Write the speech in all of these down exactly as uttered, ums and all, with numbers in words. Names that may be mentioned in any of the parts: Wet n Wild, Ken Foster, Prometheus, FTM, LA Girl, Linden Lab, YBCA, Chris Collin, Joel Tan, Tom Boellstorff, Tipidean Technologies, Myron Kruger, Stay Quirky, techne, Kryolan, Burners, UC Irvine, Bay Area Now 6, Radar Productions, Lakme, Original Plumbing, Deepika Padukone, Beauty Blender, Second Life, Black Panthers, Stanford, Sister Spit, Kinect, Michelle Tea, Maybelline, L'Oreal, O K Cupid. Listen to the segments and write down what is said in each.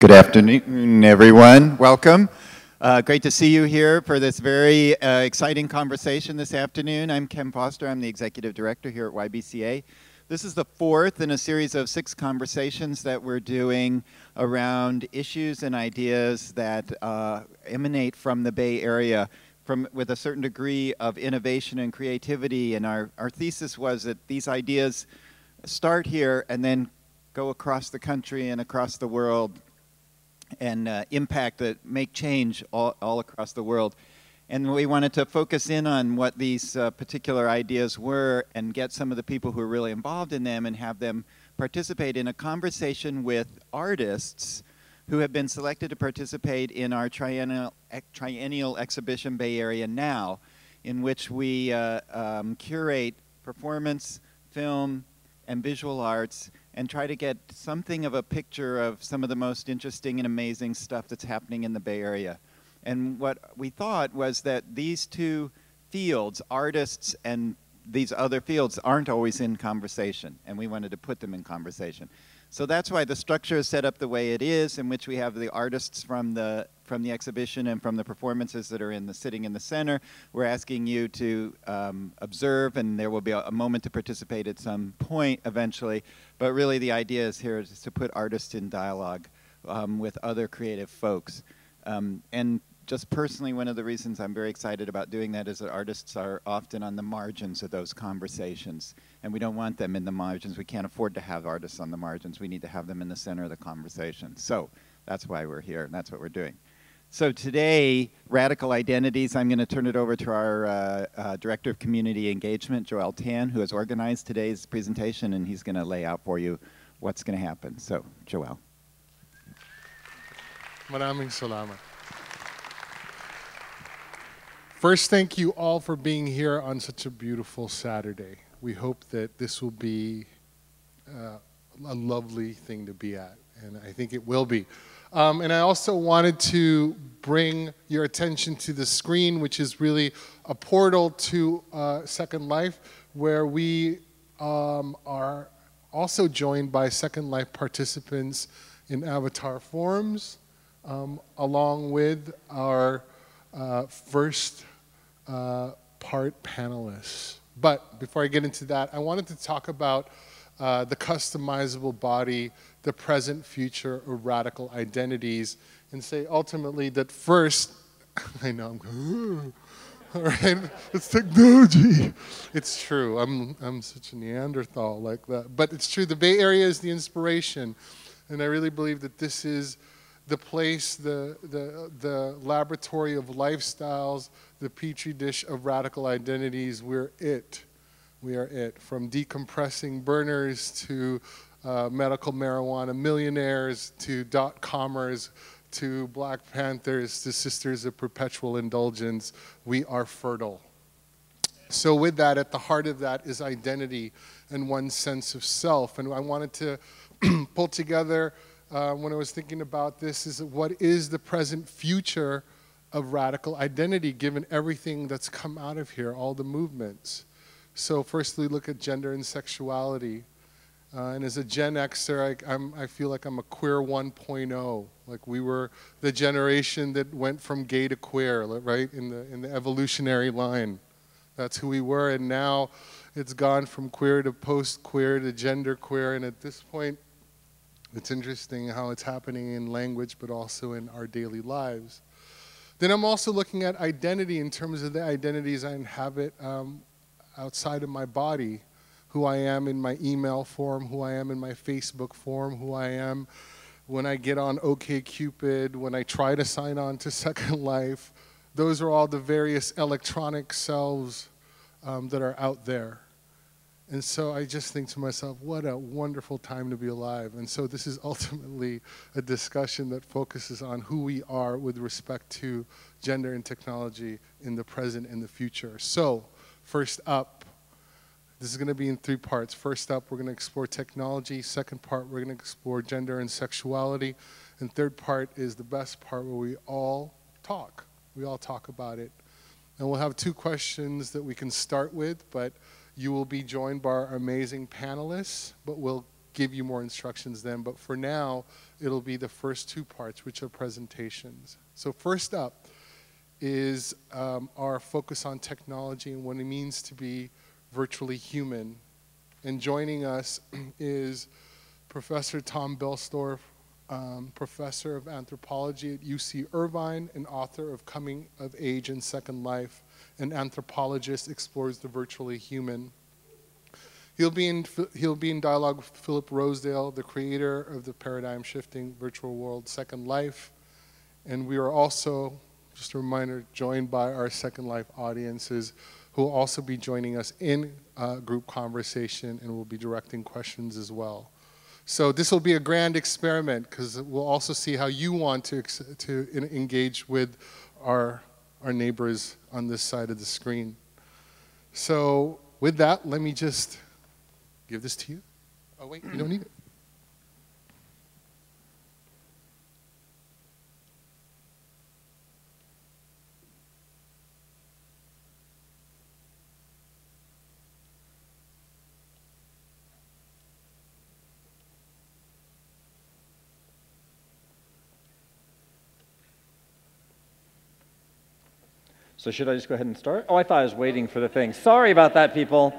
Good afternoon, everyone. Welcome. Uh, great to see you here for this very uh, exciting conversation this afternoon. I'm Ken Foster. I'm the Executive Director here at Y B C A. This is the fourth in a series of six conversations that we're doing around issues and ideas that uh, emanate from the Bay Area from, with a certain degree of innovation and creativity. And our, our thesis was that these ideas start here and then go across the country and across the world and uh, impact that make change all, all across the world. And we wanted to focus in on what these uh, particular ideas were and get some of the people who are really involved in them and have them participate in a conversation with artists who have been selected to participate in our triennial, triennial exhibition Bay Area Now, in which we uh, um, curate performance, film, and visual arts and try to get something of a picture of some of the most interesting and amazing stuff that's happening in the Bay Area. And what we thought was that these two fields, artists and these other fields, aren't always in conversation, and we wanted to put them in conversation. So that's why the structure is set up the way it is, in which we have the artists from the, from the exhibition and from the performances that are in the, sitting in the center. We're asking you to um, observe, and there will be a, a moment to participate at some point eventually. But really the idea is here is to put artists in dialogue um, with other creative folks. Um, and just personally, one of the reasons I'm very excited about doing that is that artists are often on the margins of those conversations. And we don't want them in the margins. We can't afford to have artists on the margins. We need to have them in the center of the conversation. So that's why we're here, and that's what we're doing. So today, Radical Identities, I'm going to turn it over to our uh, uh, Director of Community Engagement, Joel Tan, who has organized today's presentation, and he's going to lay out for you what's going to happen. So, Joel. Maraming salamat. First, thank you all for being here on such a beautiful Saturday. We hope that this will be uh, a lovely thing to be at, and I think it will be. Um, and I also wanted to bring your attention to the screen, which is really a portal to uh, Second Life, where we um, are also joined by Second Life participants in avatar forms, um, along with our uh, first uh, part panelists. But before I get into that, I wanted to talk about Uh, the customizable body, the present, future, or radical identities, and say ultimately that first, I know I'm going, all right, it's technology. It's true, I'm, I'm such a Neanderthal like that. But it's true, the Bay Area is the inspiration, and I really believe that this is the place, the, the, the laboratory of lifestyles, the petri dish of radical identities. We're it. We are it, from decompressing burners to uh, medical marijuana millionaires to dot-commers to Black Panthers to Sisters of Perpetual Indulgence. We are fertile. So with that, at the heart of that is identity and one's sense of self. And I wanted to pull together, uh, when I was thinking about this, is what is the present future of radical identity, given everything that's come out of here, all the movements. So firstly, look at gender and sexuality. Uh, and as a Gen Xer, I, I'm, I feel like I'm a queer one point oh. Like we were the generation that went from gay to queer, right? In the, in the evolutionary line. That's who we were. And now it's gone from queer to post-queer to gender queer. And at this point, it's interesting how it's happening in language, but also in our daily lives. Then I'm also looking at identity in terms of the identities I inhabit. Um, outside of my body, who I am in my email form, who I am in my Facebook form, who I am when I get on O K Cupid, when I try to sign on to Second Life. Those are all the various electronic selves um, that are out there. And so I just think to myself, what a wonderful time to be alive. And so this is ultimately a discussion that focuses on who we are with respect to gender and technology in the present and the future. So, first up, this is going to be in three parts. First up, we're going to explore technology. Second part, we're going to explore gender and sexuality. And third part is the best part, where we all talk. We all talk about it. And we'll have two questions that we can start with, but you will be joined by our amazing panelists, but we'll give you more instructions then, but for now, it'll be the first two parts, which are presentations. So first up is um, our focus on technology and what it means to be virtually human. And joining us is Professor Tom Boellstorff, um, professor of anthropology at U C Irvine and author of Coming of Age in Second Life, an anthropologist explores the virtually human. He'll be in, he'll be in dialogue with Philip Rosedale, the creator of the paradigm-shifting virtual world Second Life. And we are also, just a reminder, joined by our Second Life audiences who will also be joining us in uh, group conversation and will be directing questions as well. So this will be a grand experiment because we'll also see how you want to, to in, engage with our, our neighbors on this side of the screen. So with that, let me just give this to you. Oh wait, you don't need it. So should I just go ahead and start? Oh, I thought I was waiting for the thing. Sorry about that, people.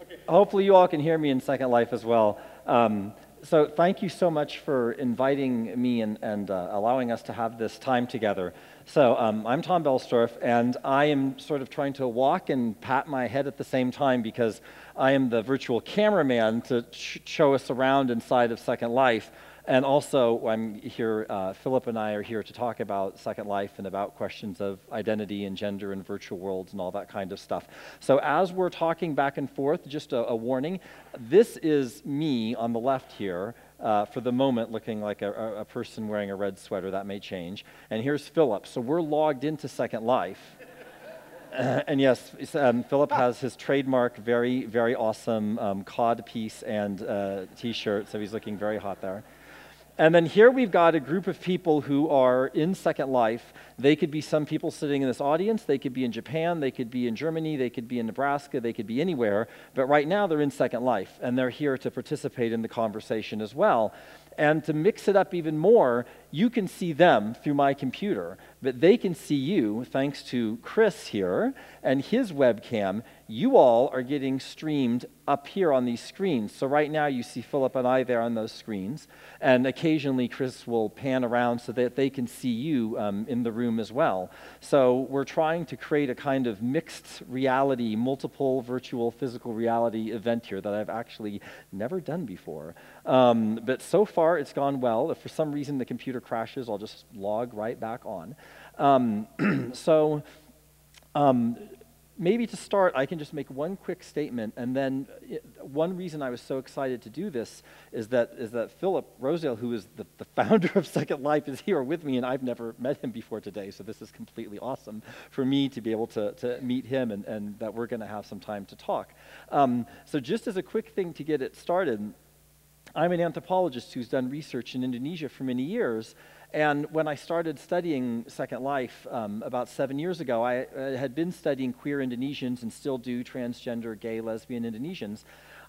Okay. Hopefully you all can hear me in Second Life as well. Um, so thank you so much for inviting me and, and uh, allowing us to have this time together. So um, I'm Tom Boellstorff, and I am sort of trying to walk and pat my head at the same time because I am the virtual cameraman to sh show us around inside of Second Life. And also, I'm here, uh, Philip and I are here to talk about Second Life and about questions of identity and gender and virtual worlds and all that kind of stuff. So as we're talking back and forth, just a, a warning, this is me on the left here, uh, for the moment looking like a, a person wearing a red sweater. That may change. And here's Philip. So we're logged into Second Life. Uh, and yes, um, Philip has his trademark, very, very awesome um, cod piece and uh, t-shirt, so he's looking very hot there. And then here we've got a group of people who are in Second Life. They could be some people sitting in this audience. They could be in Japan. They could be in Germany. They could be in Nebraska. They could be anywhere. But right now they're in Second Life, and they're here to participate in the conversation as well. And to mix it up even more, you can see them through my computer, but they can see you thanks to Chris here and his webcam. You all are getting streamed up here on these screens. So right now you see Philip and I there on those screens, and occasionally Chris will pan around so that they can see you um, in the room as well. So we're trying to create a kind of mixed reality, multiple virtual physical reality event here that I've actually never done before. Um, but so far it's gone well. If for some reason the computer crashes, I'll just log right back on. Um, so. Um, Maybe to start, I can just make one quick statement, and then it, one reason I was so excited to do this is that, is that Philip Rosedale, who is the, the founder of Second Life, is here with me, and I've never met him before today, so this is completely awesome for me to be able to, to meet him and, and that we're going to have some time to talk. Um, so just as a quick thing to get it started, I'm an anthropologist who's done research in Indonesia for many years. And when I started studying Second Life um, about seven years ago, I uh, had been studying queer Indonesians and still do transgender, gay, lesbian Indonesians.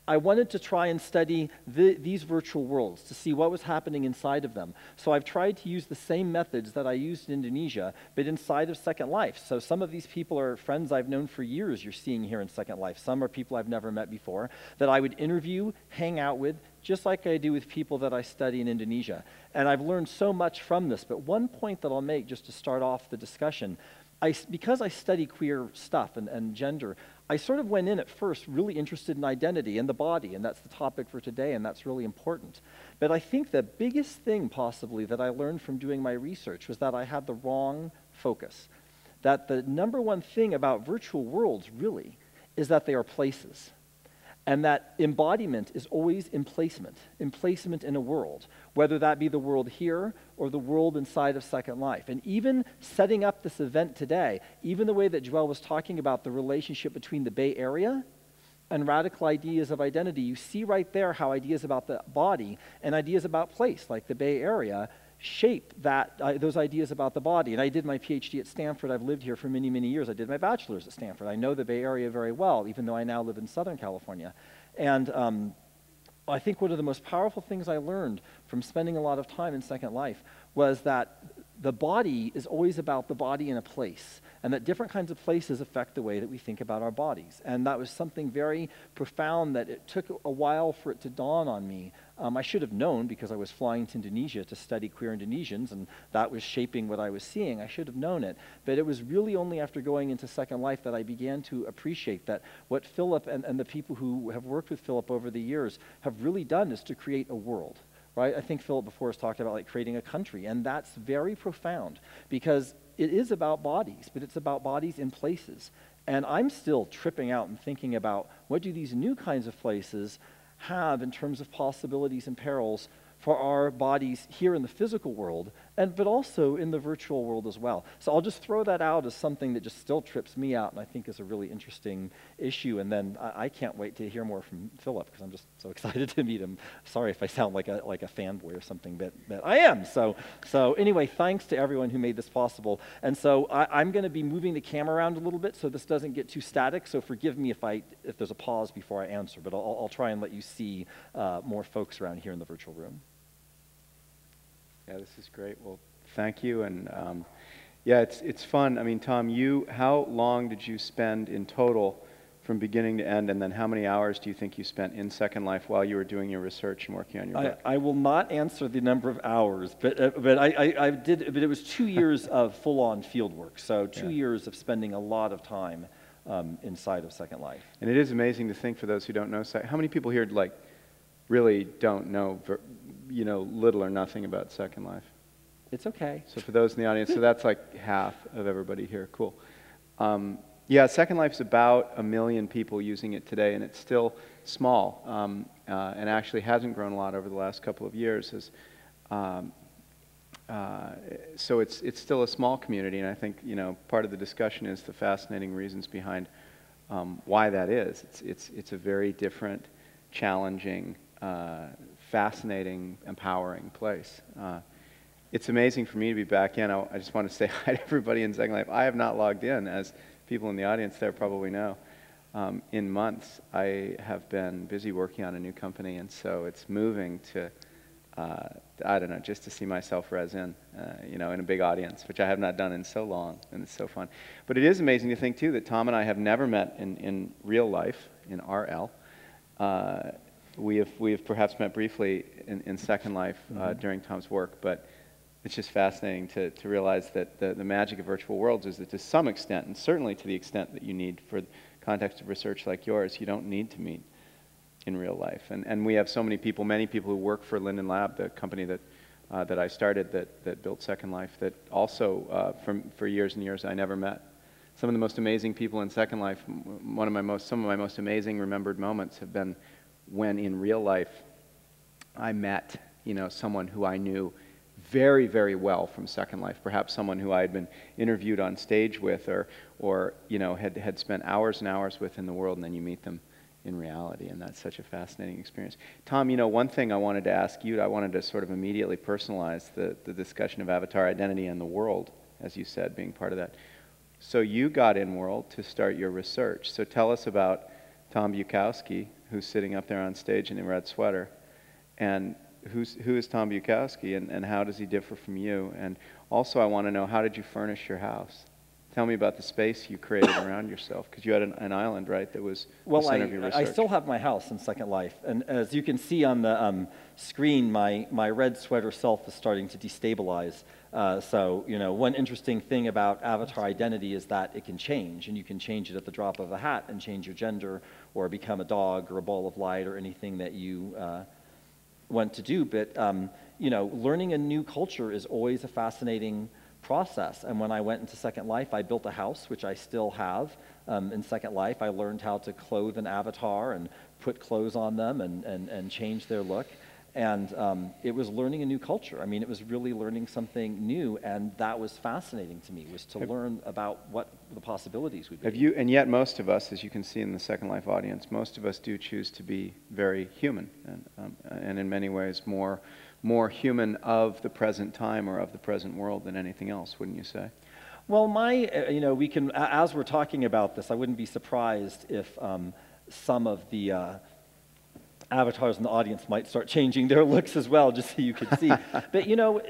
I wanted to try and study the, these virtual worlds to see what was happening inside of them. So I've tried to use the same methods that I used in Indonesia, but inside of Second Life. So some of these people are friends I've known for years you're seeing here in Second Life. Some are people I've never met before that I would interview, hang out with, just like I do with people that I study in Indonesia. And I've learned so much from this, but one point that I'll make just to start off the discussion, I, because I study queer stuff and, and gender, I sort of went in at first really interested in identity and the body, and that's the topic for today, and that's really important. But I think the biggest thing possibly that I learned from doing my research was that I had the wrong focus. That the number one thing about virtual worlds really is that they are places. And that embodiment is always emplacement, emplacement in a world, whether that be the world here or the world inside of Second Life. And even setting up this event today, even the way that Joel was talking about the relationship between the Bay Area and radical ideas of identity, you see right there how ideas about the body and ideas about place, like the Bay Area, shape that, uh, those ideas about the body. And I did my PhD at Stanford. I've lived here for many, many years. I did my bachelor's at Stanford. I know the Bay Area very well, even though I now live in Southern California. And um, I think one of the most powerful things I learned from spending a lot of time in Second Life was that the body is always about the body in a place, and that different kinds of places affect the way that we think about our bodies. And that was something very profound that it took a while for it to dawn on me. Um, I should have known, because I was flying to Indonesia to study queer Indonesians, and that was shaping what I was seeing. I should have known it. But it was really only after going into Second Life that I began to appreciate that what Philip and, and the people who have worked with Philip over the years have really done is to create a world. Right? I think Philip before has talked about like creating a country, and that's very profound because it is about bodies, but it's about bodies in places. And I'm still tripping out and thinking about what do these new kinds of places have in terms of possibilities and perils for our bodies here in the physical world, and but also in the virtual world as well. So I'll just throw that out as something that just still trips me out and I think is a really interesting issue. And then I, I can't wait to hear more from Philip because I'm just so excited to meet him. Sorry if I sound like a like a fanboy or something, but, but I am. So so anyway, thanks to everyone who made this possible. And so I, I'm going to be moving the camera around a little bit so this doesn't get too static. So forgive me if I if there's a pause before I answer, but I'll, I'll try and let you see uh, more folks around here in the virtual room. Yeah, this is great. Well, thank you, and um, yeah, it's it's fun. I mean, Tom, you how long did you spend in total, from beginning to end, and then how many hours do you think you spent in Second Life while you were doing your research and working on your book? I, I will not answer the number of hours, but uh, but I, I, I did. But it was two years of full-on field work, so two yeah. years of spending a lot of time um, inside of Second Life. And it is amazing to think for those who don't know. How many people here like really don't know? You know, little or nothing about Second Life. It's okay. So for those in the audience, so that's like half of everybody here. Cool. Um, yeah, Second Life's about a million people using it today, and it's still small, um, uh, and actually hasn't grown a lot over the last couple of years. As, um, uh, so it's it's still a small community, and I think you know part of the discussion is the fascinating reasons behind um, why that is. It's it's it's a very different, challenging. Uh, fascinating, empowering place. Uh, it's amazing for me to be back in. I, I just want to say hi to everybody in Second Life. I have not logged in, as people in the audience there probably know. Um, in months, I have been busy working on a new company, and so it's moving to, uh, I don't know, just to see myself res in, uh, you know, in a big audience, which I have not done in so long, and it's so fun. But it is amazing to think, too, that Tom and I have never met in, in real life, in R L, uh, We have, we have perhaps met briefly in, in Second Life uh, mm-hmm. during Tom's work, but it's just fascinating to, to realize that the, the magic of virtual worlds is that to some extent, and certainly to the extent that you need for the context of research like yours, you don't need to meet in real life. And, and we have so many people, many people who work for Linden Lab, the company that, uh, that I started that, that built Second Life, that also uh, from, for years and years I never met. Some of the most amazing people in Second Life, one of my most, some of my most amazing remembered moments have been when in real life I met, you know, someone who I knew very, very well from Second Life, perhaps someone who I had been interviewed on stage with or, or you know, had, had spent hours and hours with in the world, and then you meet them in reality, and that's such a fascinating experience. Tom, you know, one thing I wanted to ask you, I wanted to sort of immediately personalize the, the discussion of avatar identity and the world, as you said, being part of that. So you got in world to start your research. So tell us about Tom Bukowski, who's sitting up there on stage in a red sweater. And who's, who is Tom Bukowski, and, and how does he differ from you? And also I want to know, how did you furnish your house? Tell me about the space you created around yourself, because you had an, an island, right, that was well, the center I, of your research. Well, I still have my house in Second Life. And as you can see on the um, screen, my, my red sweater self is starting to destabilize. Uh, so, you know, one interesting thing about avatar identity is that it can change, and you can change it at the drop of a hat and change your gender or become a dog or a ball of light or anything that you uh, want to do. But, um, you know, learning a new culture is always a fascinating process. And when I went into Second Life, I built a house, which I still have. Um, in Second Life, I learned how to clothe an avatar and put clothes on them and, and, and change their look. And um, it was learning a new culture. I mean, it was really learning something new, and that was fascinating to me, was to have, learn about what the possibilities would be. Have you, and yet most of us, as you can see in the Second Life audience, most of us do choose to be very human, and, um, and in many ways more, more human of the present time or of the present world than anything else, wouldn't you say? Well, my, uh, you know, we can, as we're talking about this, I wouldn't be surprised if um, some of the... Uh, avatars in the audience might start changing their looks as well, just so you could see. But you know,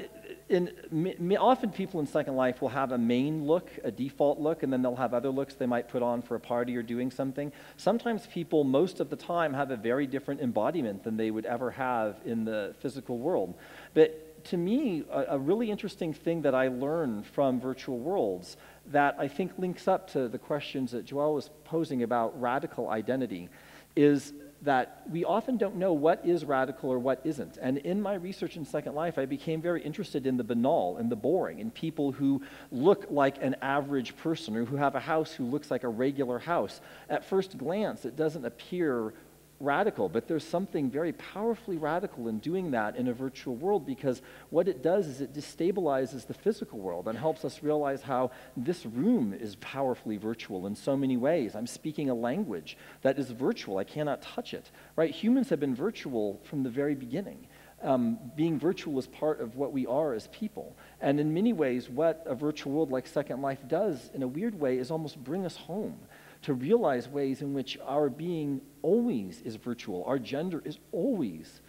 in, m often people in Second Life will have a main look, a default look, and then they'll have other looks they might put on for a party or doing something. Sometimes people, most of the time, have a very different embodiment than they would ever have in the physical world. But to me, a, a really interesting thing that I learned from virtual worlds that I think links up to the questions that Joel was posing about radical identity is that we often don't know what is radical or what isn't. And in my research in Second Life, I became very interested in the banal and the boring, and people who look like an average person or who have a house who looks like a regular house. At first glance, it doesn't appear radical, but there's something very powerfully radical in doing that in a virtual world, because what it does is it destabilizes the physical world and helps us realize how this room is powerfully virtual in so many ways. I'm speaking a language that is virtual. I cannot touch it, right? Humans have been virtual from the very beginning. Um, being virtual is part of what we are as people. And in many ways, what a virtual world like Second Life does in a weird way is almost bring us home to realize ways in which our being always is virtual. Our gender is always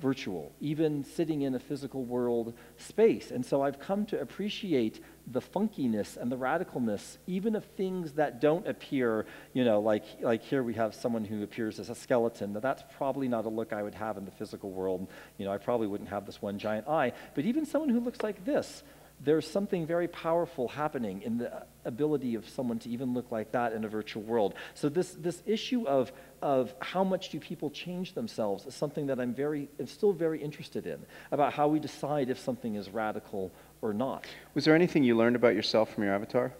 virtual, even sitting in a physical world space. And so I've come to appreciate the funkiness and the radicalness, even of things that don't appear, you know, like, like here we have someone who appears as a skeleton. Now, that's probably not a look I would have in the physical world. You know, I probably wouldn't have this one giant eye. But even someone who looks like this, there's something very powerful happening in the ability of someone to even look like that in a virtual world. So this, this issue of, of how much do people change themselves is something that I'm, very, I'm still very interested in, about how we decide if something is radical or not. Was there anything you learned about yourself from your avatar?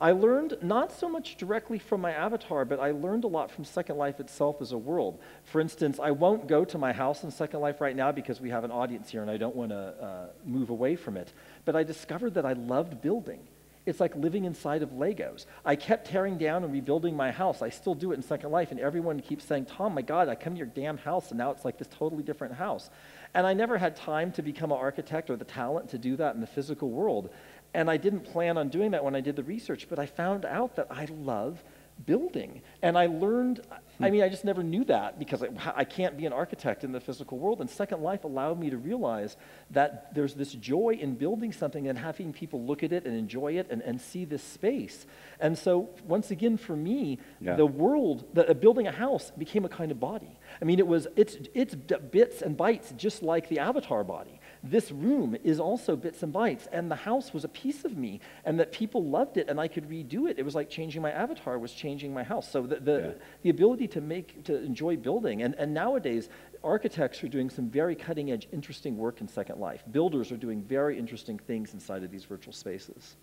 I learned not so much directly from my avatar, but I learned a lot from Second Life itself as a world. For instance, I won't go to my house in Second Life right now because we have an audience here and I don't want to uh, move away from it. But I discovered that I loved building. It's like living inside of Legos. I kept tearing down and rebuilding my house. I still do it in Second Life, and everyone keeps saying, Tom, my God, I come to your damn house, and now it's like this totally different house. And I never had time to become an architect or the talent to do that in the physical world. And I didn't plan on doing that when I did the research, but I found out that I love building. And I learned, I mean, I just never knew that, because I, I can't be an architect in the physical world. And Second Life allowed me to realize that there's this joy in building something and having people look at it and enjoy it and, and see this space. And so once again, for me, yeah. the world, the, uh, building a house became a kind of body. I mean, it was, it's, it's bits and bytes, just like the avatar body. This room is also bits and bytes, and the house was a piece of me, and that people loved it, and I could redo it. It was like changing my avatar was changing my house. So the, the, yeah. the ability to make, to enjoy building, and, and nowadays, architects are doing some very cutting-edge, interesting work in Second Life. Builders are doing very interesting things inside of these virtual spaces.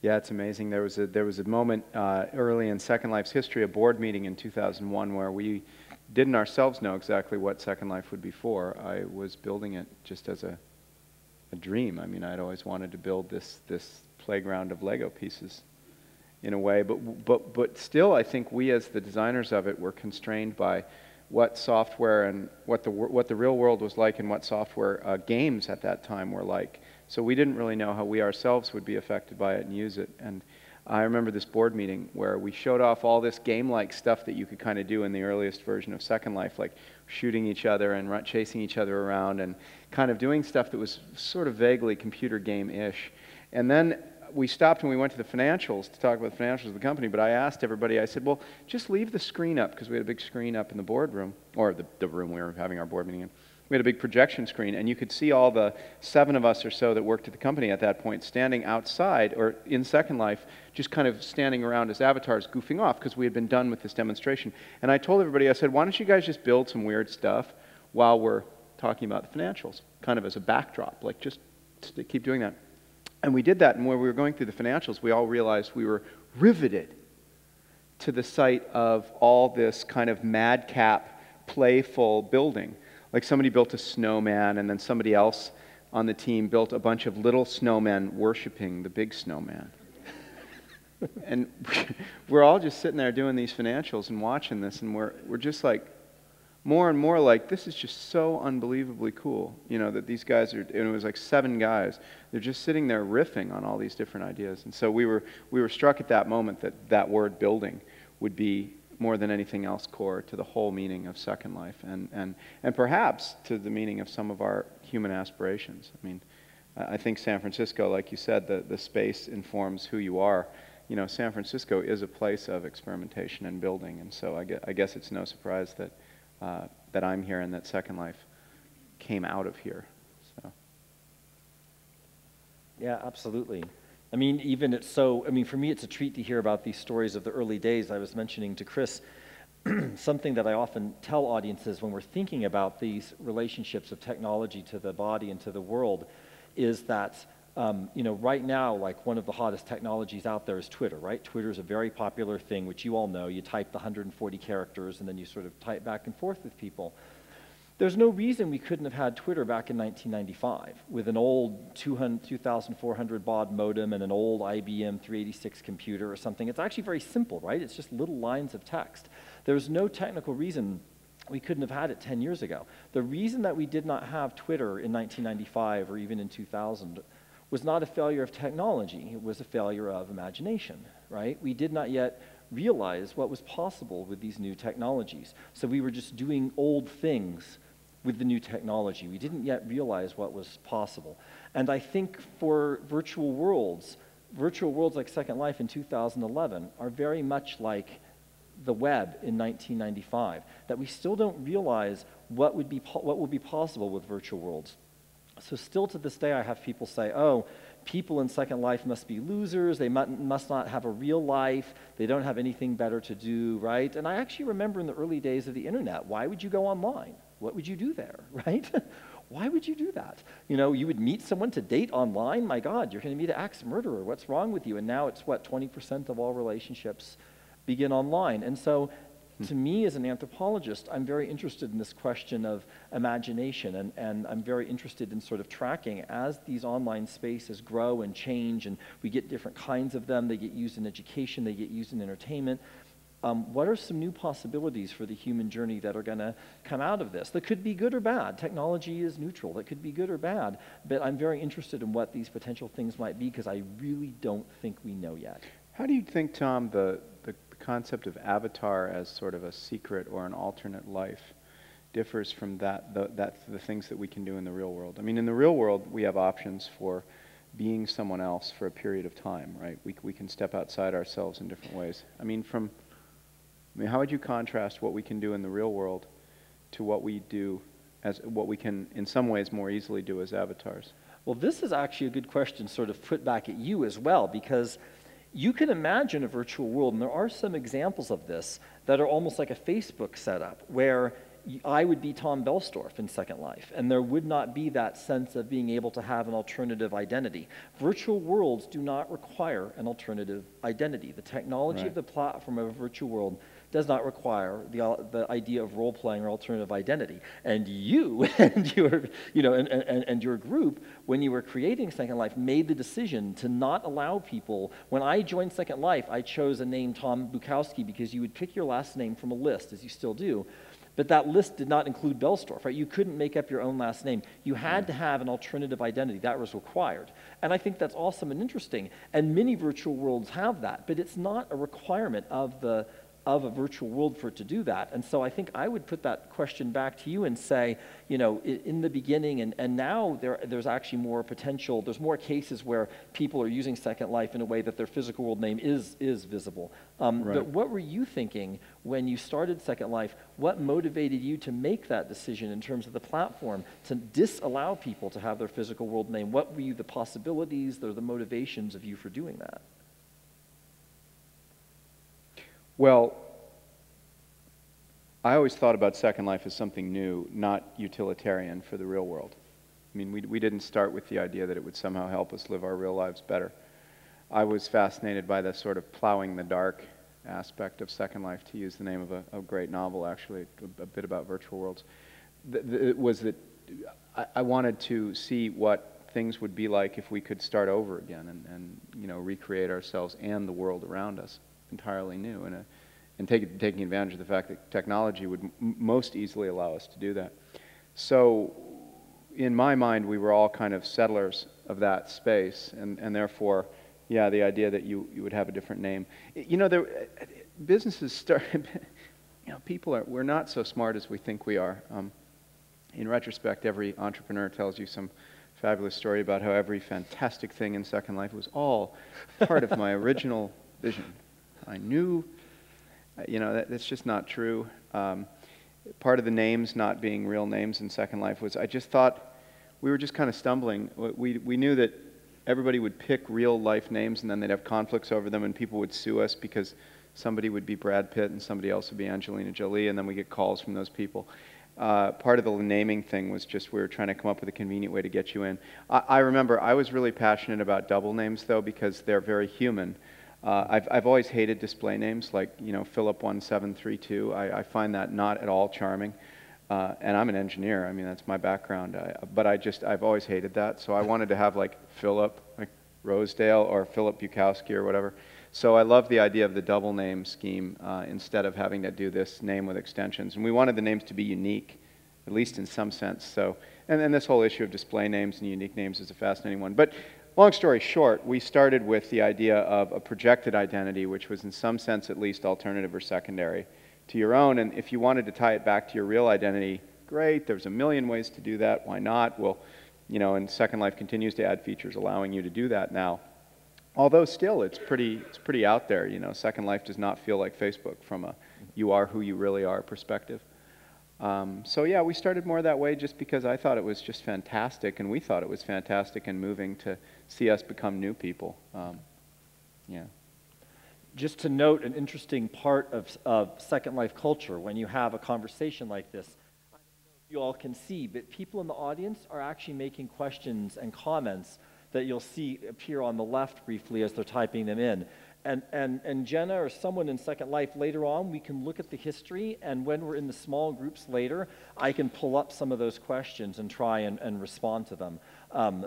Yeah, it's amazing. There was a, there was a moment uh, early in Second Life's history, a board meeting in two thousand one, where we didn't ourselves know exactly what Second Life would be for. I was building it just as a, a dream. I mean, I'd always wanted to build this, this playground of Lego pieces in a way, but, but, but still I think we as the designers of it were constrained by what software and what the, what the real world was like and what software uh, games at that time were like. So we didn't really know how we ourselves would be affected by it and use it. And I remember this board meeting where we showed off all this game-like stuff that you could kind of do in the earliest version of Second Life, like shooting each other and chasing each other around and kind of doing stuff that was sort of vaguely computer game-ish. And then we stopped and we went to the financials to talk about the financials of the company, but I asked everybody, I said, well, just leave the screen up, because we had a big screen up in the boardroom, or the, the room we were having our board meeting in. We had a big projection screen, and you could see all the seven of us or so that worked at the company at that point standing outside, or in Second Life, just kind of standing around as avatars goofing off, because we had been done with this demonstration. And I told everybody, I said, why don't you guys just build some weird stuff while we're talking about the financials, kind of as a backdrop, like just keep doing that. And we did that, and when we were going through the financials, we all realized we were riveted to the sight of all this kind of madcap, playful building. Like somebody built a snowman, and then somebody else on the team built a bunch of little snowmen worshiping the big snowman. And we're all just sitting there doing these financials and watching this, and we're, we're just like, more and more like, this is just so unbelievably cool, you know, that these guys are, and it was like seven guys, they're just sitting there riffing on all these different ideas. And so we were, we were struck at that moment that that word building would be more than anything else core to the whole meaning of Second Life, and, and, and perhaps to the meaning of some of our human aspirations. I mean, I think San Francisco, like you said, the, the space informs who you are. You know, San Francisco is a place of experimentation and building, and so I guess, I guess it's no surprise that, uh, that I'm here and that Second Life came out of here. So. Yeah, absolutely. I mean, even it's so, I mean, for me, it's a treat to hear about these stories of the early days. I was mentioning to Chris something that I often tell audiences when we're thinking about these relationships of technology to the body and to the world is that, um, you know, right now, like one of the hottest technologies out there is Twitter, right? Twitter is a very popular thing, which you all know. You type the one hundred forty characters and then you sort of type back and forth with people. There's no reason we couldn't have had Twitter back in nineteen ninety-five with an old two thousand four hundred baud modem and an old I B M three eighty-six computer or something. It's actually very simple, right? It's just little lines of text. There's no technical reason we couldn't have had it ten years ago. The reason that we did not have Twitter in nineteen ninety-five or even in two thousand was not a failure of technology. It was a failure of imagination, right? We did not yet realize what was possible with these new technologies. So we were just doing old things with the new technology. We didn't yet realize what was possible. And I think for virtual worlds, virtual worlds like Second Life in two thousand eleven are very much like the web in nineteen ninety-five, that we still don't realize what would be what will be possible with virtual worlds. So still to this day, I have people say, oh, people in Second Life must be losers, they must not have a real life, they don't have anything better to do, right? And I actually remember in the early days of the internet, why would you go online? What would you do there, right? Why would you do that? You know, you would meet someone to date online? My God, you're going to meet an axe murderer. What's wrong with you? And now it's, what, twenty percent of all relationships begin online. And so, hmm. to me as an anthropologist, I'm very interested in this question of imagination, and, and I'm very interested in sort of tracking as these online spaces grow and change, and we get different kinds of them. They get used in education, they get used in entertainment. Um, what are some new possibilities for the human journey that are going to come out of this? That could be good or bad. Technology is neutral. That could be good or bad. But I'm very interested in what these potential things might be, because I really don't think we know yet. How do you think, Tom, the, the concept of avatar as sort of a secret or an alternate life differs from that the, that the things that we can do in the real world? I mean, in the real world, we have options for being someone else for a period of time, right? We, we can step outside ourselves in different ways. I mean, from... I mean, how would you contrast what we can do in the real world to what we do as what we can, in some ways, more easily do as avatars? Well, this is actually a good question sort of put back at you as well, because you can imagine a virtual world, and there are some examples of this that are almost like a Facebook setup, where I would be Tom Boellstorff in Second Life, and there would not be that sense of being able to have an alternative identity. Virtual worlds do not require an alternative identity. The technology right. of the platform of a virtual world does not require the, the idea of role-playing or alternative identity. And you and your, you know, and, and, and your group, when you were creating Second Life, made the decision to not allow people. When I joined Second Life, I chose a name Tom Bukowski, because you would pick your last name from a list, as you still do. But that list did not include Boellstorff, right? You couldn't make up your own last name. You had to have an alternative identity. That was required. And I think that's awesome and interesting. And many virtual worlds have that, but it's not a requirement of the of a virtual world for it to do that. And so I think I would put that question back to you and say, you know, in the beginning and, and now there, there's actually more potential, there's more cases where people are using Second Life in a way that their physical world name is, is visible. Um, right. But what were you thinking when you started Second Life? What motivated you to make that decision in terms of the platform to disallow people to have their physical world name? What were you, the possibilities or the motivations of you for doing that? Well, I always thought about Second Life as something new, not utilitarian for the real world. I mean, we, we didn't start with the idea that it would somehow help us live our real lives better. I was fascinated by the sort of plowing the dark aspect of Second Life, to use the name of a, a great novel, actually, a, a bit about virtual worlds. The, the, it was that I, I wanted to see what things would be like if we could start over again and, and you know, recreate ourselves and the world around us entirely new, and, a, and take, taking advantage of the fact that technology would m most easily allow us to do that. So in my mind, we were all kind of settlers of that space, and, and therefore, yeah, the idea that you, you would have a different name. You know, there, businesses started, you know, people are, we're not so smart as we think we are. Um, in retrospect, every entrepreneur tells you some fabulous story about how every fantastic thing in Second Life was all part of my original vision. I knew, you know, that, that's just not true. Um, part of the names not being real names in Second Life was I just thought we were just kind of stumbling. We, we knew that everybody would pick real life names and then they'd have conflicts over them and people would sue us because somebody would be Brad Pitt and somebody else would be Angelina Jolie, and then we get calls from those people. Uh, part of the naming thing was just we were trying to come up with a convenient way to get you in. I, I remember I was really passionate about double names though because they're very human. Uh, I've, I've always hated display names like, you know, Philip one seven three two. I, I find that not at all charming. Uh, and I'm an engineer. I mean, that's my background. I, but I just, I've always hated that. So I wanted to have like Philip like Rosedale or Philip Bukowski or whatever. So I love the idea of the double name scheme uh, instead of having to do this name with extensions. And we wanted the names to be unique, at least in some sense. So, and then this whole issue of display names and unique names is a fascinating one. But long story short, we started with the idea of a projected identity, which was in some sense at least alternative or secondary to your own. And if you wanted to tie it back to your real identity, great, there's a million ways to do that. Why not? Well, you know, and Second Life continues to add features allowing you to do that now. Although still, it's pretty, it's pretty out there. You know, Second Life does not feel like Facebook from a you are who you really are perspective. Um, so yeah, we started more that way just because I thought it was just fantastic, and we thought it was fantastic and moving to see us become new people. Um, yeah. Just to note an interesting part of, of Second Life culture, when you have a conversation like this, I don't know if you all can see, but people in the audience are actually making questions and comments that you'll see appear on the left briefly as they're typing them in. And, and, and Jenna or someone in Second Life later on, we can look at the history, and when we're in the small groups later, I can pull up some of those questions and try and, and respond to them. Um,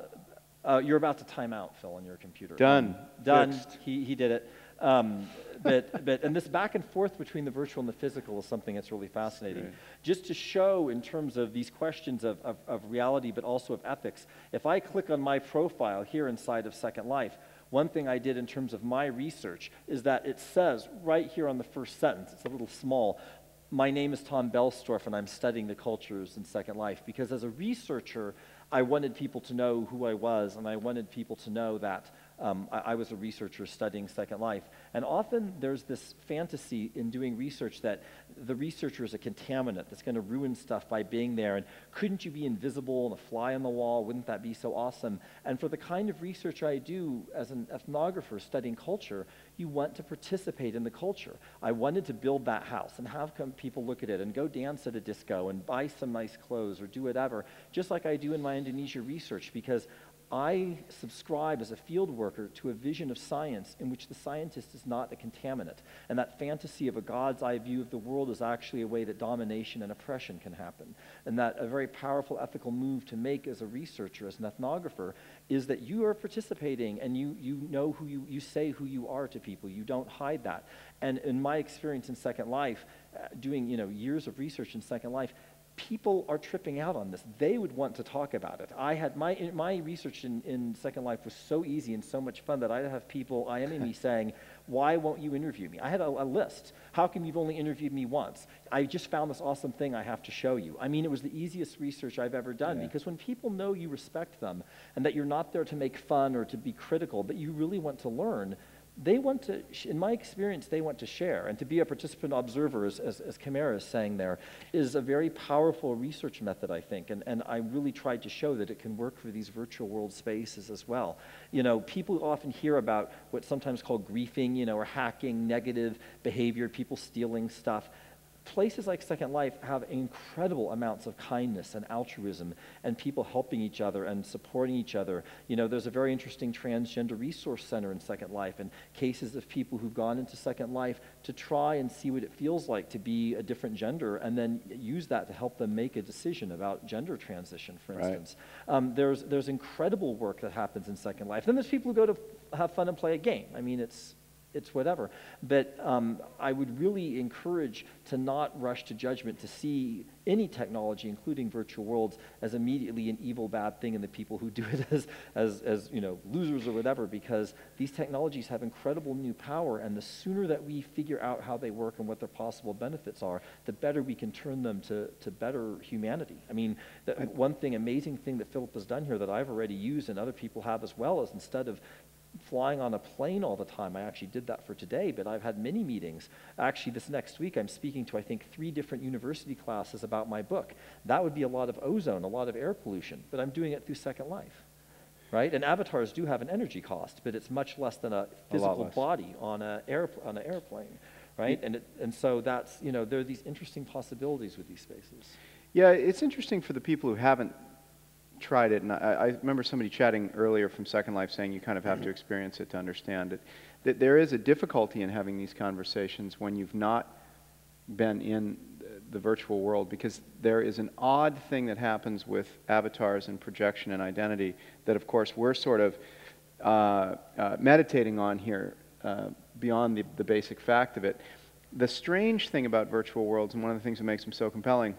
uh, you're about to time out, Phil, on your computer. Done. Done. He, he did it. Um, but, but, and this back and forth between the virtual and the physical is something that's really fascinating. Right. Just to show in terms of these questions of, of, of reality but also of ethics, if I click on my profile here inside of Second Life, one thing I did in terms of my research is that it says right here on the first sentence, it's a little small, my name is Tom Boellstorff and I'm studying the cultures in Second Life, because as a researcher, I wanted people to know who I was, and I wanted people to know that um, I, I was a researcher studying Second Life. And often there's this fantasy in doing research that the researcher is a contaminant that's going to ruin stuff by being there, and couldn't you be invisible and a fly on the wall? Wouldn't that be so awesome? And for the kind of research I do as an ethnographer studying culture, you want to participate in the culture. I wanted to build that house and have come people look at it and go dance at a disco and buy some nice clothes or do whatever, just like I do in my Indonesia research, because I subscribe as a field worker to a vision of science in which the scientist is not a contaminant. And that fantasy of a God's eye view of the world is actually a way that domination and oppression can happen. And that a very powerful ethical move to make as a researcher, as an ethnographer, is that you are participating and you, you know who you, you say who you are to people. You don't hide that. And in my experience in Second Life, doing you know years of research in Second Life, people are tripping out on this. They would want to talk about it. I had my my research in, in Second Life was so easy and so much fun that I'd have people IMing me saying, why won't you interview me? I had a, a list. How come you've only interviewed me once? I just found this awesome thing I have to show you. I mean, it was the easiest research I've ever done, yeah. Because when people know you respect them and that you're not there to make fun or to be critical, but you really want to learn, they want to, in my experience, they want to share. And to be a participant observer, as, as, as Kamara is saying there, is a very powerful research method, I think. And, and I really tried to show that it can work for these virtual world spaces as well. You know, people often hear about what's sometimes called griefing, you know, or hacking, negative behavior, people stealing stuff. Places like Second Life have incredible amounts of kindness and altruism and people helping each other and supporting each other. You know, there's a very interesting transgender resource center in Second Life and cases of people who've gone into Second Life to try and see what it feels like to be a different gender and then use that to help them make a decision about gender transition, for instance. Right. Um, there's, there's incredible work that happens in Second Life. Then there's people who go to have fun and play a game. I mean, it's it's whatever. But um, I would really encourage to not rush to judgment, to see any technology, including virtual worlds, as immediately an evil, bad thing, and the people who do it as, as, as you know, losers or whatever, because these technologies have incredible new power, and the sooner that we figure out how they work and what their possible benefits are, the better we can turn them to, to better humanity. I mean, the, one thing, amazing thing that Philip has done here that I've already used and other people have as well is, instead of flying on a plane all the time. I actually did that for today, but I've had many meetings. Actually, this next week, I'm speaking to, I think, three different university classes about my book. That would be a lot of ozone, a lot of air pollution, but I'm doing it through Second Life, right? And avatars do have an energy cost, but it's much less than a physical a body on a air, on an airplane, right? Yeah. And, it, and so that's, you know, there are these interesting possibilities with these spaces. Yeah, it's interesting for the people who haven't tried it, and I, I remember somebody chatting earlier from Second Life saying you kind of have to experience it to understand it, that there is a difficulty in having these conversations when you've not been in the virtual world, because there is an odd thing that happens with avatars and projection and identity that, of course, we're sort of uh, uh, meditating on here uh, beyond the, the basic fact of it. The strange thing about virtual worlds, and one of the things that makes them so compelling,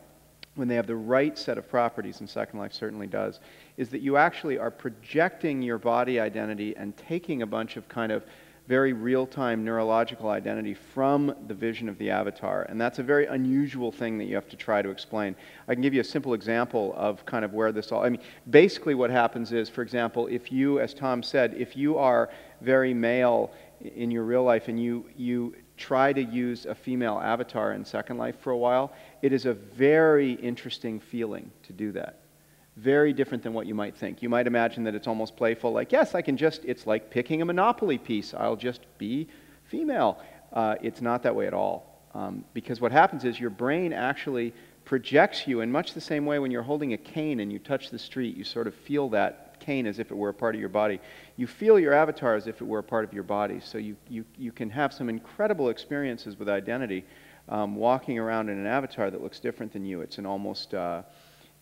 when they have the right set of properties, and Second Life certainly does, is that you actually are projecting your body identity and taking a bunch of kind of very real-time neurological identity from the vision of the avatar. And that's a very unusual thing that you have to try to explain. I can give you a simple example of kind of where this all, I mean, basically what happens is, for example, if you, as Tom said, if you are very male in your real life and you, you try to use a female avatar in Second Life for a while, it is a very interesting feeling to do that. Very different than what you might think. You might imagine that it's almost playful, like, yes, I can just, it's like picking a Monopoly piece, I'll just be female. Uh, it's not that way at all. Um, because what happens is your brain actually projects you in much the same way when you're holding a cane and you touch the street, you sort of feel that cane as if it were a part of your body. You feel your avatar as if it were a part of your body. So you, you, you can have some incredible experiences with identity um, walking around in an avatar that looks different than you. It's an almost uh,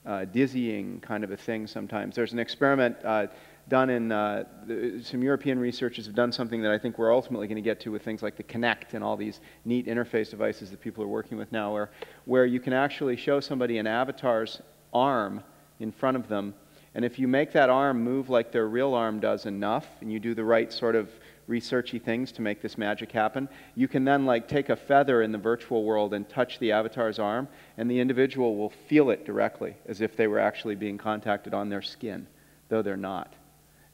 uh, dizzying kind of a thing sometimes. There's an experiment uh, done in, uh, the, some European researchers have done something that I think we're ultimately going to get to with things like the Kinect and all these neat interface devices that people are working with now, where, where you can actually show somebody an avatar's arm in front of them. And if you make that arm move like their real arm does enough, and you do the right sort of researchy things to make this magic happen, you can then like take a feather in the virtual world and touch the avatar's arm, and the individual will feel it directly, as if they were actually being contacted on their skin, though they're not.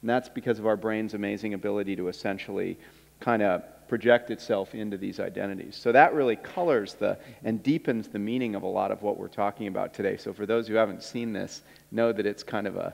And that's because of our brain's amazing ability to essentially kind of project itself into these identities. So that really colors the and deepens the meaning of a lot of what we're talking about today. So for those who haven't seen this, know that it's kind of a,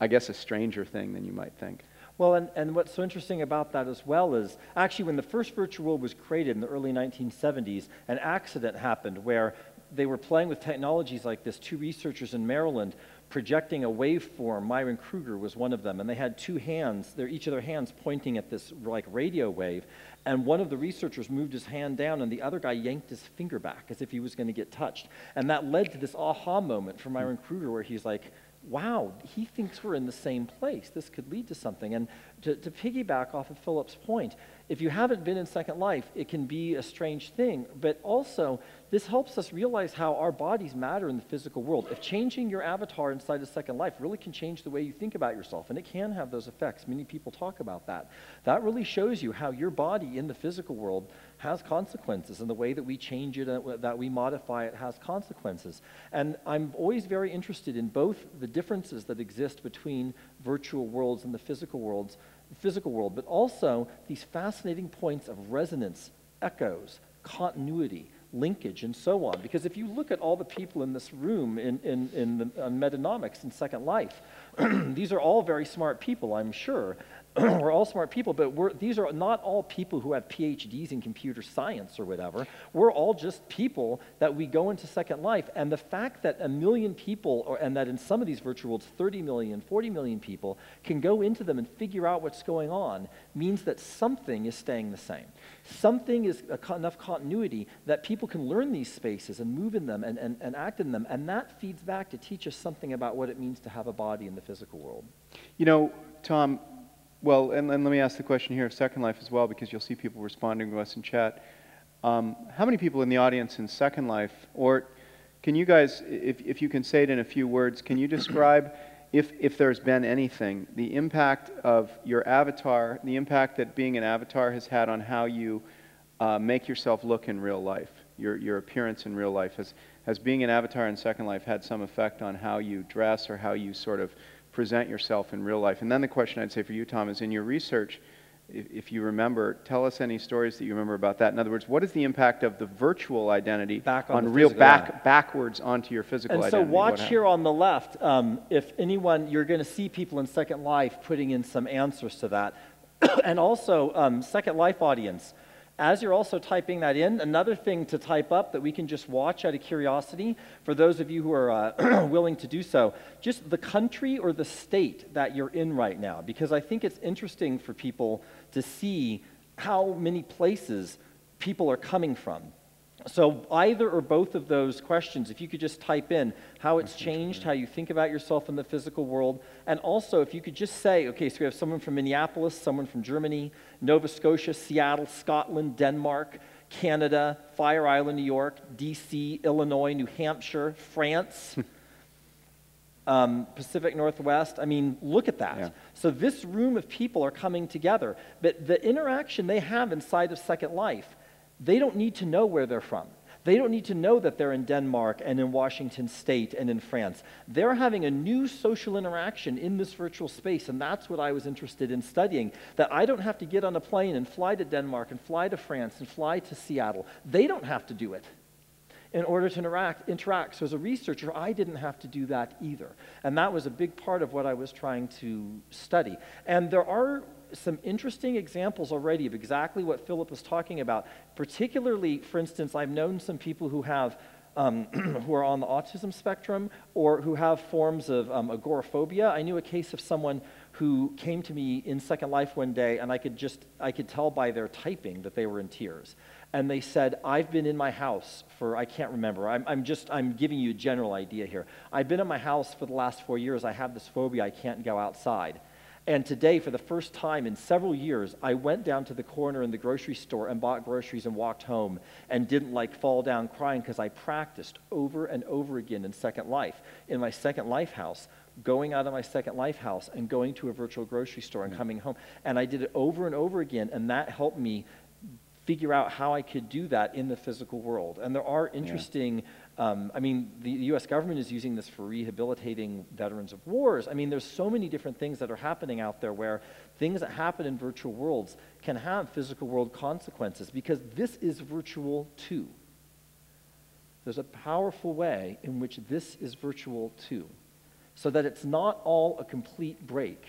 I guess, a stranger thing than you might think. Well, and, and what's so interesting about that as well is, actually when the first virtual world was created in the early nineteen seventies, an accident happened where they were playing with technologies like this. Two researchers in Maryland projecting a waveform, Myron Kruger was one of them, and they had two hands, their, each of their hands pointing at this like radio wave, and one of the researchers moved his hand down and the other guy yanked his finger back as if he was going to get touched. And that led to this aha moment for Myron Kruger where he's like, wow, he thinks we're in the same place. This could lead to something. And to, to piggyback off of Philip's point, if you haven't been in Second Life, it can be a strange thing. But also, this helps us realize how our bodies matter in the physical world. If changing your avatar inside of Second Life really can change the way you think about yourself, and it can have those effects. Many people talk about that. That really shows you how your body in the physical world has consequences, and the way that we change it, and that we modify it, has consequences. And I'm always very interested in both the differences that exist between virtual worlds and the physical worlds, physical world, but also these fascinating points of resonance, echoes, continuity, linkage, and so on. Because if you look at all the people in this room in, in, in the, on metanomics in Second Life, these are all very smart people, I'm sure. We're all smart people, but we're, these are not all people who have P H Ds in computer science or whatever. We're all just people that we go into Second Life, and the fact that a million people, or, and that in some of these virtual worlds, thirty million, forty million people can go into them and figure out what's going on means that something is staying the same. Something is enough continuity that people can learn these spaces and move in them and, and, and act in them, and that feeds back to teach us something about what it means to have a body in the physical world. You know, Tom, Well, and, and let me ask the question here of Second Life as well, because you'll see people responding to us in chat. Um, how many people in the audience in Second Life, or can you guys, if, if you can say it in a few words, can you describe, if, if there's been anything, the impact of your avatar, the impact that being an avatar has had on how you uh, make yourself look in real life, your, your appearance in real life? Has, has being an avatar in Second Life had some effect on how you dress or how you sort of present yourself in real life? And then the question I'd say for you, Tom, is in your research, if, if you remember, tell us any stories that you remember about that. In other words, what is the impact of the virtual identity back on, on real back identity. backwards onto your physical and identity? And so watch here on the left. Um, if anyone, you're going to see people in Second Life putting in some answers to that. And also, um, Second Life audience, as you're also typing that in, another thing to type up that we can just watch out of curiosity, for those of you who are uh, willing to do so, just the country or the state that you're in right now, because I think it's interesting for people to see how many places people are coming from. So either or both of those questions, if you could just type in how it's changed, how you think about yourself in the physical world, and also if you could just say, okay, so we have someone from Minneapolis, someone from Germany, Nova Scotia, Seattle, Scotland, Denmark, Canada, Fire Island, New York, D C, Illinois, New Hampshire, France, um, Pacific Northwest. I mean, look at that. Yeah. So this room of people are coming together, but the interaction they have inside of Second Life, they don't need to know where they're from. They don't need to know that they're in Denmark and in Washington State and in France. They're having a new social interaction in this virtual space, and that's what I was interested in studying, that I don't have to get on a plane and fly to Denmark and fly to France and fly to Seattle. They don't have to do it in order to interact. interact. So as a researcher, I didn't have to do that either. And that was a big part of what I was trying to study. And there are some interesting examples already of exactly what Philip was talking about. Particularly, for instance, I've known some people who have, um, who are on the autism spectrum or who have forms of um, agoraphobia. I knew a case of someone who came to me in Second Life one day, and I could just, I could tell by their typing that they were in tears. And they said, I've been in my house for, I can't remember, I'm, I'm just, I'm giving you a general idea here. I've been in my house for the last four years, I have this phobia, I can't go outside. And today, for the first time in several years, I went down to the corner in the grocery store and bought groceries and walked home and didn't like fall down crying because I practiced over and over again in Second Life, in my Second Life house, going out of my Second Life house and going to a virtual grocery store and coming home. And I did it over and over again, and that helped me figure out how I could do that in the physical world. And there are interesting... Yeah. Um, I mean, the U S government is using this for rehabilitating veterans of wars. I mean, there's so many different things that are happening out there where things that happen in virtual worlds can have physical world consequences because this is virtual too. There's a powerful way in which this is virtual too, so that it's not all a complete break.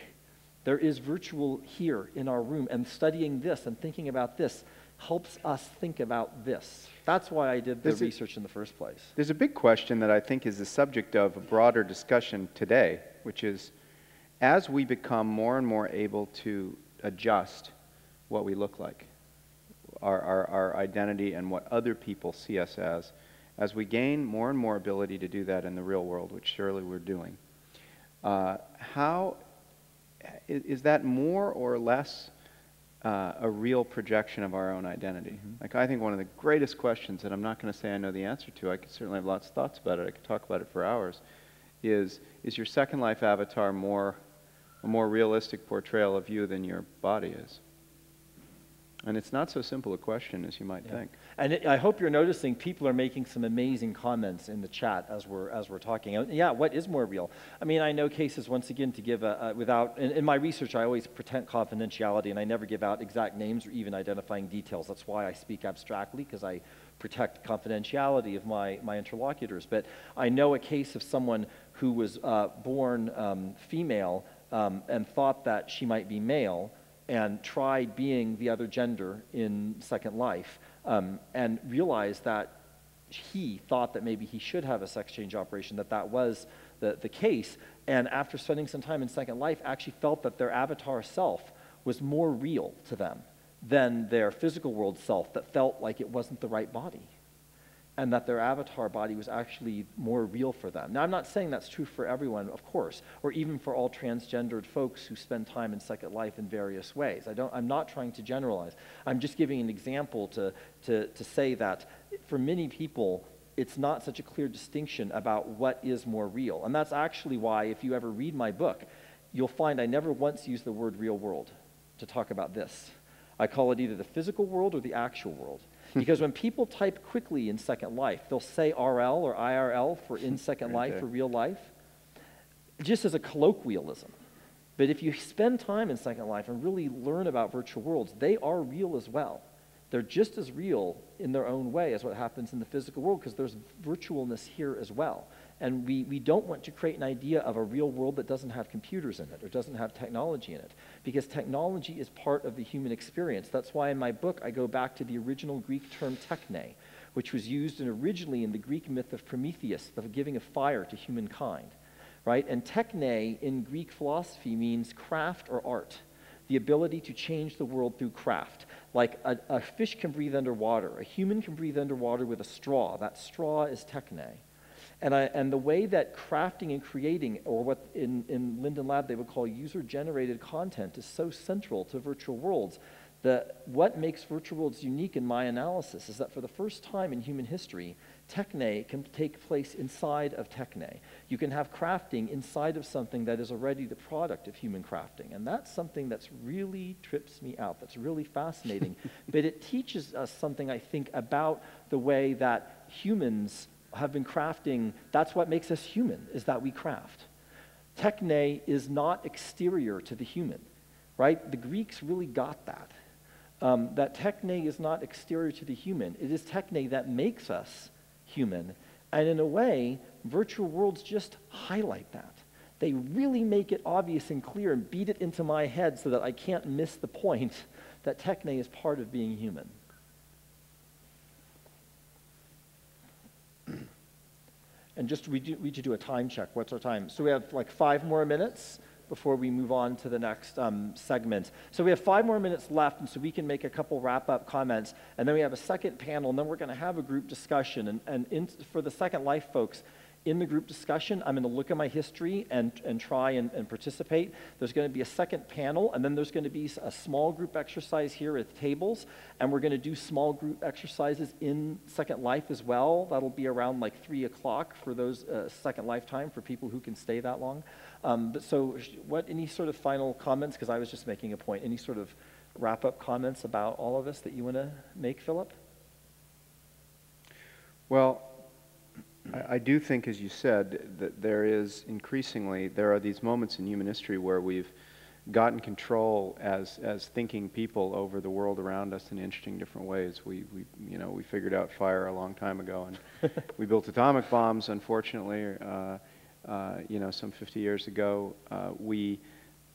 There is virtual here in our room, and studying this and thinking about this helps us think about this. That's why I did the there's research a, in the first place. There's a big question that I think is the subject of a broader discussion today, which is, as we become more and more able to adjust what we look like, our, our, our identity and what other people see us as, as we gain more and more ability to do that in the real world, which surely we're doing, uh, how is, is that more or less Uh, a real projection of our own identity? Mm-hmm. Like, I think one of the greatest questions that I'm not going to say I know the answer to, I could certainly have lots of thoughts about it, I could talk about it for hours, is, is your Second Life avatar more, a more realistic portrayal of you than your body is? And it's not so simple a question as you might yeah. think. And it, I hope you're noticing people are making some amazing comments in the chat as we're, as we're talking. And yeah, what is more real? I mean, I know cases, once again, to give a, a, without, in, in my research, I always pretend confidentiality, and I never give out exact names or even identifying details. That's why I speak abstractly, because I protect confidentiality of my, my interlocutors. But I know a case of someone who was uh, born um, female um, and thought that she might be male, and tried being the other gender in Second Life, um, and realized that he thought that maybe he should have a sex change operation, that that was the, the case, and after spending some time in Second Life, actually felt that their avatar self was more real to them than their physical world self that felt like it wasn't the right body. and that their avatar body was actually more real for them. Now, I'm not saying that's true for everyone, of course, or even for all transgendered folks who spend time in Second Life in various ways. I don't, I'm not trying to generalize. I'm just giving an example to, to, to say that for many people, it's not such a clear distinction about what is more real. And that's actually why, if you ever read my book, you'll find I never once use the word real world to talk about this. I call it either the physical world or the actual world. Because when people type quickly in Second Life, they'll say R L or I R L for in Second right Life there. or real life, just as a colloquialism. But if you spend time in Second Life and really learn about virtual worlds, they are real as well. They're just as real in their own way as what happens in the physical world, because there's virtualness here as well. And we, we don't want to create an idea of a real world that doesn't have computers in it or doesn't have technology in it, because technology is part of the human experience. That's why in my book I go back to the original Greek term techne, which was used in originally in the Greek myth of Prometheus, the giving of fire to humankind, right? And techne in Greek philosophy means craft or art, the ability to change the world through craft. Like a, a fish can breathe underwater, a human can breathe underwater with a straw. That straw is techne. And, I, and the way that crafting and creating, or what in, in Linden Lab they would call user-generated content, is so central to virtual worlds. The, what makes virtual worlds unique in my analysis is that for the first time in human history, techne can take place inside of techne. You can have crafting inside of something that is already the product of human crafting. And that's something that's really trips me out, that's really fascinating. But it teaches us something, I think, about the way that humans have been crafting. That's what makes us human, is that we craft. Techne is not exterior to the human, right? The Greeks really got that. Um, that techne is not exterior to the human. It is techne that makes us human. And in a way, virtual worlds just highlight that. They really make it obvious and clear and beat it into my head so that I can't miss the point that techne is part of being human. And just, we do, we do do a time check. What's our time? So we have like five more minutes before we move on to the next um, segment. So we have five more minutes left, and so we can make a couple wrap-up comments, and then we have a second panel, and then we're gonna have a group discussion. And, and in, for the Second Life folks, in the group discussion, I'm gonna look at my history and, and try and, and participate. There's gonna be a second panel, and then there's gonna be a small group exercise here at the tables, and we're gonna do small group exercises in Second Life as well. That'll be around like three o'clock for those uh, Second Life time, for people who can stay that long. Um, but so what, any sort of final comments, because I was just making a point, any sort of wrap-up comments about all of this that you want to make, Philip? Well, I, I do think, as you said, that there is increasingly, there are these moments in human history where we've gotten control as, as thinking people over the world around us in interesting different ways. We, we you know, we figured out fire a long time ago, and we built atomic bombs, unfortunately. Uh, Uh, you know, some fifty years ago. Uh, we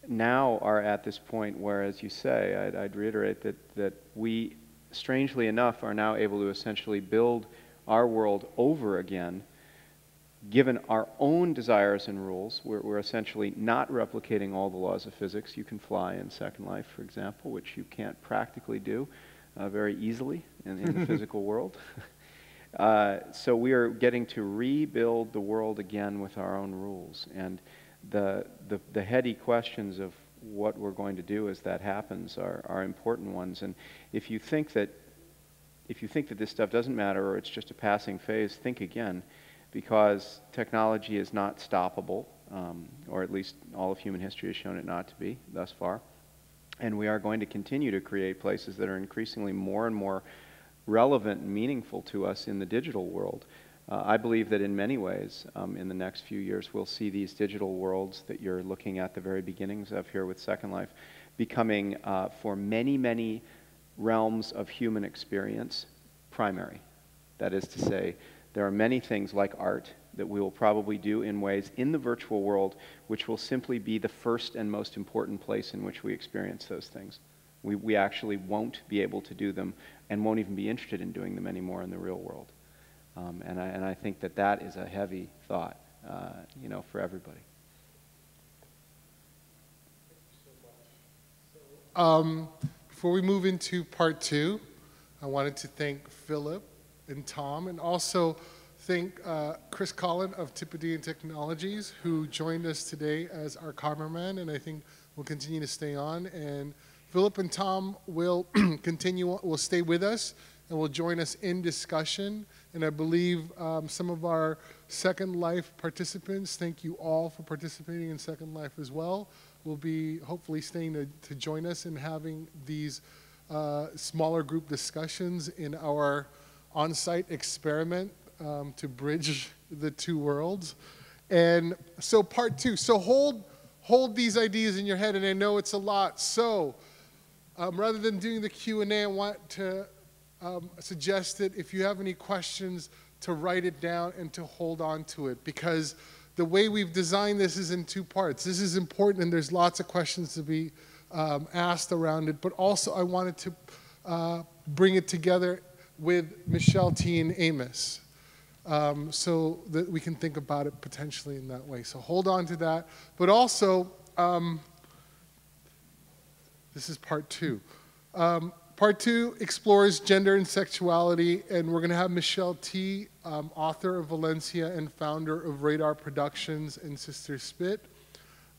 now are at this point where, as you say, I'd, I'd reiterate that, that we, strangely enough, are now able to essentially build our world over again, given our own desires and rules. We're, we're essentially not replicating all the laws of physics. You can fly in Second Life, for example, which you can't practically do uh, very easily in, in the physical world. Uh, so we are getting to rebuild the world again with our own rules, and the, the, the heady questions of what we're going to do as that happens are, are important ones. And if you think that, if you think that this stuff doesn't matter or it's just a passing phase, think again, because technology is not stoppable, um, or at least all of human history has shown it not to be thus far. And we are going to continue to create places that are increasingly more and more relevant and meaningful to us in the digital world. Uh, I believe that in many ways, um, in the next few years, we'll see these digital worlds that you're looking at the very beginnings of here with Second Life becoming, uh, for many, many realms of human experience, primary. That is to say, there are many things like art that we will probably do in ways in the virtual world, which will simply be the first and most important place in which we experience those things. We, we actually won't be able to do them and won't even be interested in doing them anymore in the real world. Um, and, I, and I think that that is a heavy thought, uh, you know, for everybody. Um, before we move into part two, I wanted to thank Philip and Tom, and also thank uh, Chris Collin of Tipidean Technologies, who joined us today as our cameraman, and I think will continue to stay on. And Philip and Tom will continue, will stay with us, and will join us in discussion. And I believe um, some of our Second Life participants, thank you all for participating in Second Life as well, will be hopefully staying to, to join us in having these uh, smaller group discussions in our on-site experiment um, to bridge the two worlds. And so part two, so hold, hold these ideas in your head, and I know it's a lot. So um, rather than doing the Q and A, I want to Um, suggest that if you have any questions, to write it down and to hold on to it, because the way we've designed this is in two parts. This is important, and there's lots of questions to be um, asked around it, but also I wanted to uh, bring it together with Michelle Tea and Amos um, so that we can think about it potentially in that way. So hold on to that, but also um, this is part two. Um, Part two explores gender and sexuality, and we're going to have Michelle Tea, um, author of Valencia and founder of Radar Productions and Sister Spit,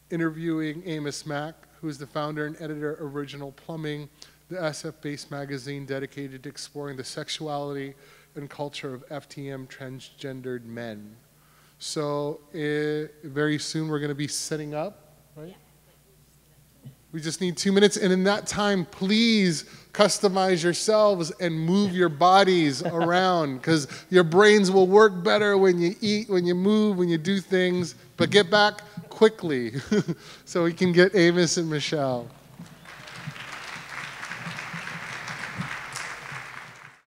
interviewing Amos Mac, who is the founder and editor of Original Plumbing, the S F-based magazine dedicated to exploring the sexuality and culture of F T M transgendered men. So uh, very soon we're going to be setting up, right? Yeah. We just need two minutes, and in that time, please customize yourselves and move your bodies around, because your brains will work better when you eat, when you move, when you do things, but get back quickly so we can get Amos and Michelle.